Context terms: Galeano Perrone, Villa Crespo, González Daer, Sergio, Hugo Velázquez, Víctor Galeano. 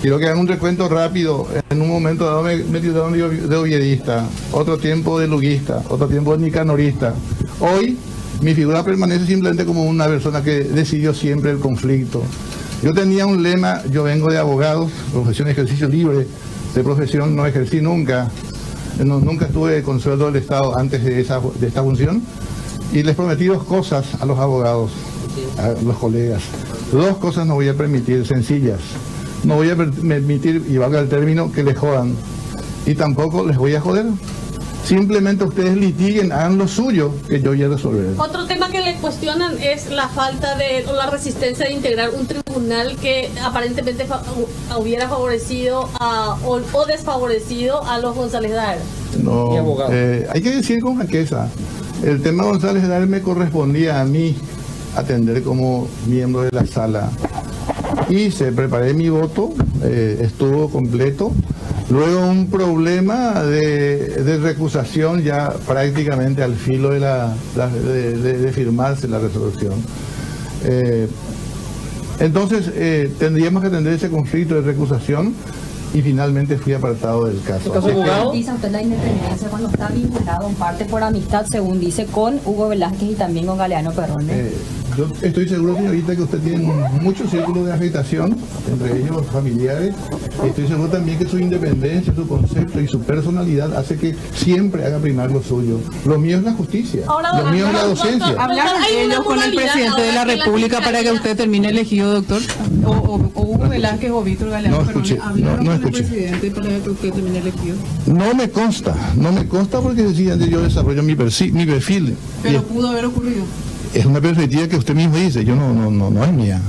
Quiero que hagan un recuento rápido. En un momento dado me tiraron de ovieguista, otro tiempo de luguista, otro tiempo de nicanorista. Hoy mi figura permanece simplemente como una persona que decidió siempre el conflicto. Yo tenía un lema, yo vengo de abogados, profesión ejercicio libre, de profesión no ejercí nunca, nunca estuve con sueldo del Estado antes de esta función, y les prometí dos cosas a los abogados, a los colegas. Dos cosas no voy a permitir, sencillas. No voy a permitir, y valga el término, que les jodan. Y tampoco les voy a joder. Simplemente ustedes litiguen, hagan lo suyo, que yo voy a resolver. Otro tema que le cuestionan es la falta de, o la resistencia de integrar un tribunal que aparentemente hubiera favorecido o desfavorecido a los González Daer. No, hay que decir con franqueza, el tema de González Daer me correspondía a mí atender como miembro de la sala. Y se preparé mi voto, estuvo completo. Luego un problema de recusación ya prácticamente al filo de firmarse la resolución. Entonces tendríamos que atender ese conflicto de recusación y finalmente fui apartado del caso. ¿Cómo garantiza usted la independencia cuando está vinculado en parte por amistad, según dice, con Hugo Velázquez y también con Galeano Perrone? Yo estoy seguro, señorita, que usted tiene muchos círculos de afectación, entre ellos familiares, y estoy seguro también que su independencia, su concepto y su personalidad hace que siempre haga primar lo suyo. Lo mío es la justicia, ahora, lo mío es la docencia. ¿Hablar con el presidente de la República para que usted termine elegido, doctor? ¿O Hugo Velázquez o Víctor Galeano? No escuché, no escuché. ¿Hablaron con el presidente para que usted termine elegido? No me consta, porque sencillamente yo desarrollo mi perfil. ¿Pero pudo haber ocurrido? Es una perspectiva que usted mismo dice, yo no es mía.